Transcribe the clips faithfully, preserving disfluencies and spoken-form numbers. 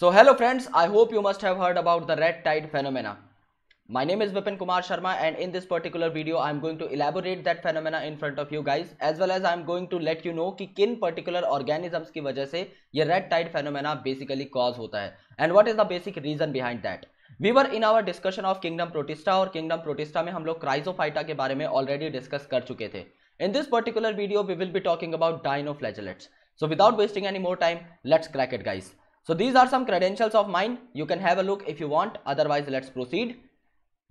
So hello friends, I hope you must have heard about the red tide phenomena. My name is Vipin Kumar Sharma, and in this particular video I am going to elaborate that phenomena in front of you guys, as well as I am going to let you know कि किन particular organisms की वजह से ये red tide phenomena basically cause होता है and what is the basic reason behind that. We were in our discussion of Kingdom Protista, और Kingdom Protista में हम लोग क्राइसोफाइटा के बारे में already discuss कर चुके थे. In this particular video we will be talking about dinoflagellates. So without wasting any more time, let's crack it guys. So these are some credentials of mine. You can have a look if you want, otherwise let's proceed.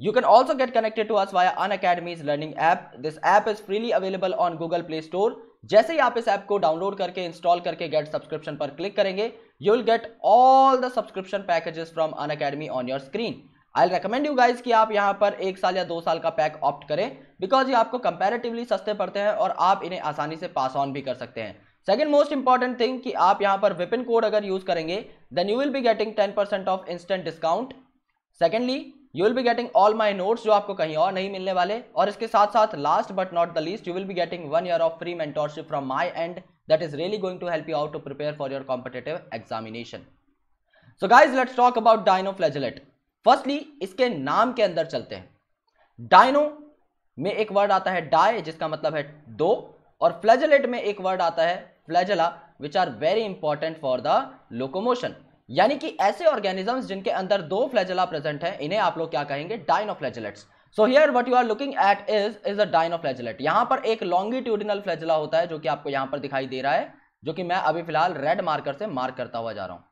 You can also get connected to us via Unacademy's learning app. This app is freely available on Google Play Store. जैसे ही आप इस app को download करके install करके get subscription पर click करेंगे, you will get all the subscription packages from Unacademy on your screen. I recommend you guys कि आप यहाँ पर एक साल या दो साल का पैक ऑप्ट करें, बिकॉज ये आपको कंपेरेटिवली सस्ते पड़ते हैं और आप इन्हें आसानी से पास ऑन भी कर सकते हैं. सेकेंड मोस्ट इंपॉर्टेंट थिंग कि आप यहाँ पर विपिन कोड अगर यूज करेंगे then you will be getting ten percent off instant discount. Secondly you will be getting all my notes जो आपको कहीं और नहीं मिलने वाले, और इसके साथ साथ last but not the least you will be getting one year of free mentorship from my and that is really going to help you out to prepare for your competitive examination. So guys let's talk about dinoflagellate. Firstly इसके नाम के अंदर चलते हैं. Dino में एक word आता है डाय, जिसका मतलब है दो, और फ्लैजेलेट में एक वर्ड आता है flagella, which are very important for the locomotion. यानी कि ऐसे ऑर्गेनिजम्स जिनके अंदर दो फ्लैजेला प्रेजेंट है, इन्हें आप लोग क्या कहेंगे? Dinoflagellates. So here what you are looking at is is a dinoflagellate. यहां पर एक लॉन्गिट्यूडिनल फ्लैजेला होता है जो कि आपको यहां पर दिखाई दे रहा है, जो कि मैं अभी फिलहाल रेड मार्कर से मार्क करता हुआ जा रहा हूं.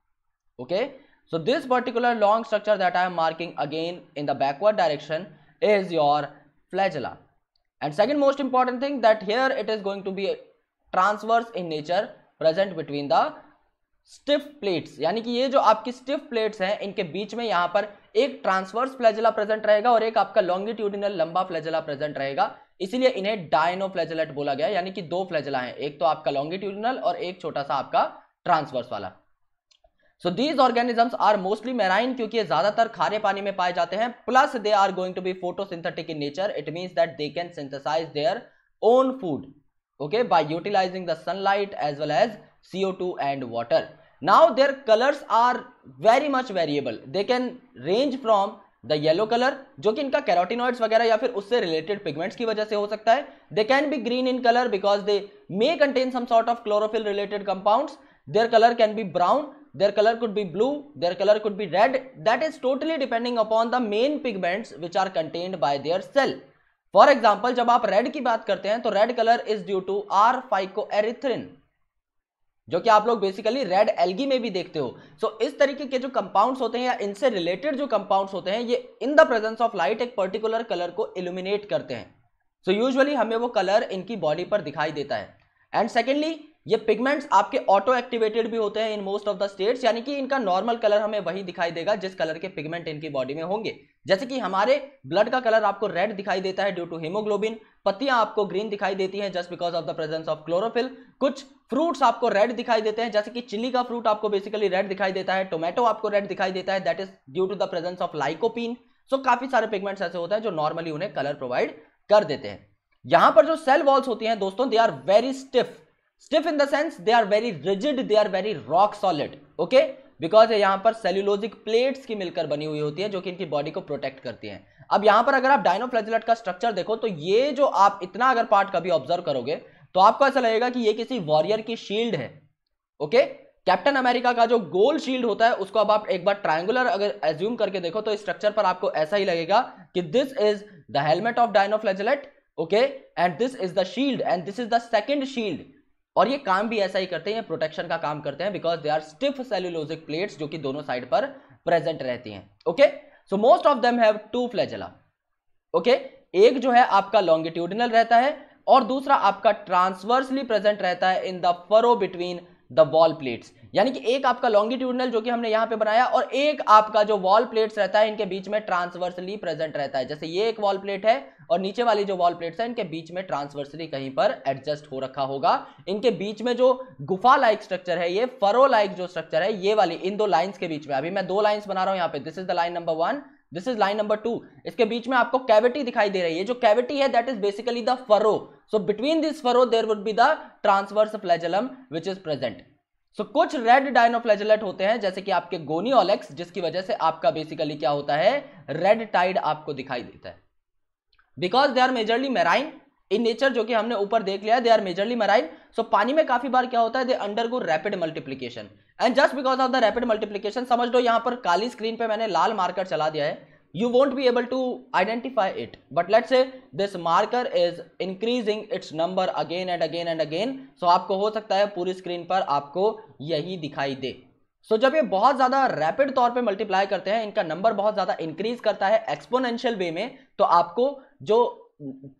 Okay, so this particular long structure that I am marking again in the backward direction is your flagella. And second most important thing that here it is going to be transverse in nature, present between the stiff plates. यानी कि ये जो आपकी stiff plates हैं, इनके बीच में यहाँ पर एक transverse flagella present रहेगा और एक आपका longitudinal लंबा flagella present रहेगा. इसीलिए इन्हें dinoflagellate बोला गया, यानी कि दो flagella हैं, एक तो आपका longitudinal और एक छोटा सा आपका transverse वाला. So these organisms are mostly marine, क्योंकि ये ज्यादातर खारे पानी में पाए जाते हैं. Plus they are going to be photosynthetic in nature. It means that they can synthesize their own food, okay, by utilizing the sunlight as well as C O two and water. Now their colors are very much variable. They can range from the yellow color, जो कि इनका carotenoids वगैरह या फिर उससे related pigments की वजह से हो सकता है. They can be green in color because they may contain some sort of chlorophyll related compounds. Their color can be brown. Their color could be blue, their color could be red. That is totally depending upon the main pigments which are contained by their cell. For example, जब आप red की बात करते हैं तो red color is due to R phycoerythrin, जो कि आप लोग बेसिकली रेड एल्गी में भी देखते हो. सो so, इस तरीके के जो कंपाउंड्स होते हैं या इनसे रिलेटेड जो कंपाउंड्स होते हैं, ये in the presence of light एक पर्टिकुलर कलर को इल्यूमिनेट करते हैं. सो so, यूजुअली हमें वो कलर इनकी बॉडी पर दिखाई देता है. एंड सेकेंडली ये पिगमेंट्स आपके ऑटो एक्टिवेटेड भी होते हैं in most of the states, यानी कि इनका नॉर्मल कलर हमें वही दिखाई देगा जिस कलर के पिगमेंट इनकी बॉडी में होंगे. जैसे कि हमारे ब्लड का कलर आपको रेड दिखाई देता है ड्यू टू हीमोग्लोबिन, पत्तियां आपको ग्रीन दिखाई देती हैं just because of the presence of chlorophyll, कुछ फ्रूट्स आपको रेड दिखाई देते हैं जैसे कि चिली का फ्रूट आपको बेसिकली रेड दिखाई देता है, टोमेटो आपको रेड दिखाई देता है that is due to the presence of lycopene. So काफी सारे पिगमेंट्स ऐसे होते हैं जो नॉर्मली उन्हें कलर प्रोवाइड कर देते हैं. यहाँ पर जो सेल वॉल्स होती हैं दोस्तों, they are very stiff. Stiff in the sense they are very rigid, they are very rock solid, okay, because यहाँ पर cellulosic plates की मिलकर बनी हुई होती है जो कि इनकी बॉडी को प्रोटेक्ट करती हैं. अब यहाँ पर अगर आप डायनोफ्लैजेलेट का स्ट्रक्चर देखो तो ये जो आप इतना अगर पार्ट कभी ऑब्जर्व करोगे तो आपको ऐसा लगेगा कि ये किसी वॉरियर की शील्ड है. ओके, कैप्टन अमेरिका का जो गोल शील्ड होता है उसको अब आप एक बार ट्रायंगुलर अगर एज्यूम करके देखो तो इस स्ट्रक्चर पर आपको ऐसा ही लगेगा कि this is the helmet of dinoflagellate, okay, and this is the shield and this is the second shield. और ये काम भी ऐसा ही करते हैं, प्रोटेक्शन का काम करते हैं, because they are stiff cellulosic plates जो कि दोनों साइड पर प्रेजेंट रहती हैं. Okay, so most of them have two flagella. Okay, एक जो है आपका लॉन्गिट्यूडिनल रहता है और दूसरा आपका ट्रांसवर्सली प्रेजेंट रहता है in the furrow between the wall plates. यानी कि एक आपका लॉन्गिट्यूडिनल जो कि हमने यहाँ पे बनाया और एक आपका जो वॉल प्लेट्स रहता है इनके बीच में ट्रांसवर्सली प्रेजेंट रहता है. जैसे ये एक वॉल प्लेट है और नीचे वाली जो वॉल प्लेट्स है इनके बीच में ट्रांसवर्सली कहीं पर एडजस्ट हो रखा होगा. इनके बीच में जो गुफा लाइक स्ट्रक्चर है, ये फरो लाइक जो स्ट्रक्चर है, ये वाली इन दो लाइन्स के बीच में, अभी मैं दो लाइन्स बना रहा हूँ यहाँ पे, this is the line number one, this is line number two, इसके बीच में आपको कैविटी दिखाई दे रही है. जो कैविटी है that is basically the furrow. So between this furrow there would be the transverse flagellum which is present. So so, कुछ रेड डायनोफ्लैजेलेट होते हैं जैसे कि आपके गोनियोलेक्स, जिसकी वजह से आपका बेसिकली क्या होता है, रेड टाइड आपको दिखाई देता है because they are majorly marine in nature, जो कि हमने ऊपर देख लिया, they are majorly marine. So पानी में काफी बार क्या होता है, they undergo rapid multiplication and just because of the rapid multiplication, समझ लो यहाँ पर काली स्क्रीन पे मैंने लाल मार्कर चला दिया है, you won't be able to identify it, but let's say this marker is increasing its number again and again and again. So आपको हो सकता है पूरी स्क्रीन पर आपको यही दिखाई दे. सो so, जब ये बहुत ज़्यादा रैपिड तौर पे मल्टीप्लाई करते हैं, इनका नंबर बहुत ज़्यादा इंक्रीज करता है एक्सपोनेंशियल वे में, तो आपको जो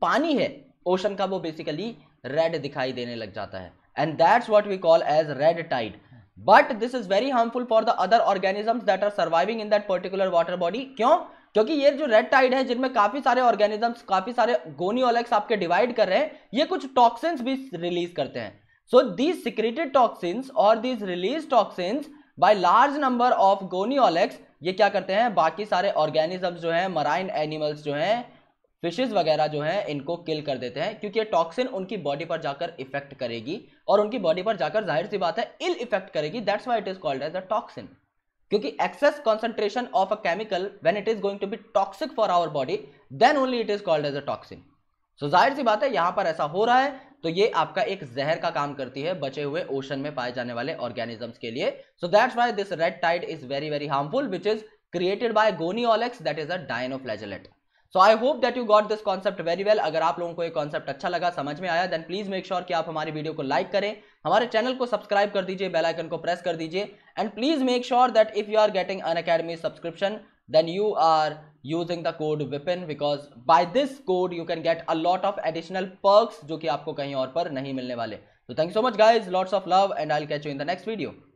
पानी है ओशन का वो बेसिकली रेड दिखाई देने लग जाता है and that's what we call as red tide. But this is very harmful for the other organisms that are surviving in that particular water body. क्यों? क्योंकि ये जो रेड टाइड है जिनमें काफी सारे ऑर्गेनिजम्स, काफी सारे गोनियोलेक्स आपके डिवाइड कर रहे हैं, ये कुछ टॉक्सिन्स भी रिलीज करते हैं. सो दीज सिक्रेटेड टॉक्सिन्स और these release toxins by large number of gonyaulax, ये क्या करते हैं, बाकी सारे ऑर्गेनिजम्स जो हैं, मराइन एनिमल्स जो हैं, फिशेस वगैरह जो हैं, इनको किल कर देते हैं क्योंकि ये टॉक्सिन उनकी बॉडी पर जाकर इफेक्ट करेगी और उनकी बॉडी पर जाकर जाहिर सी बात है इल इफेक्ट करेगी. That's why it is called as a toxin, क्योंकि excess concentration of a chemical when it is going to be toxic for our body then only it is called as a toxin. So जाहिर सी बात है यहाँ पर ऐसा हो रहा है तो ये आपका एक जहर का काम करती है बचे हुए ओशन में पाए जाने वाले ऑर्गेनिजम्स के लिए. So that's why this red tide is very very harmful which is created by gonyaulax that is a dinoflagellate. So I hope that you got this concept very well. अगर आप लोगों को ये कॉन्सेप्ट अच्छा लगा, समझ में आया, देन प्लीज मेक श्योर कि आप हमारी वीडियो को लाइक करें, हमारे चैनल को सब्सक्राइब कर दीजिए, बेल आइकन को प्रेस कर दीजिए and please make sure that if you are getting Unacademy subscription then you are using the code Vipin, because by this code you can get a lot of additional perks जो कि आपको कहीं और पर नहीं मिलने वाले. तो thank you so much guys, lots of love and I will catch you in the next video.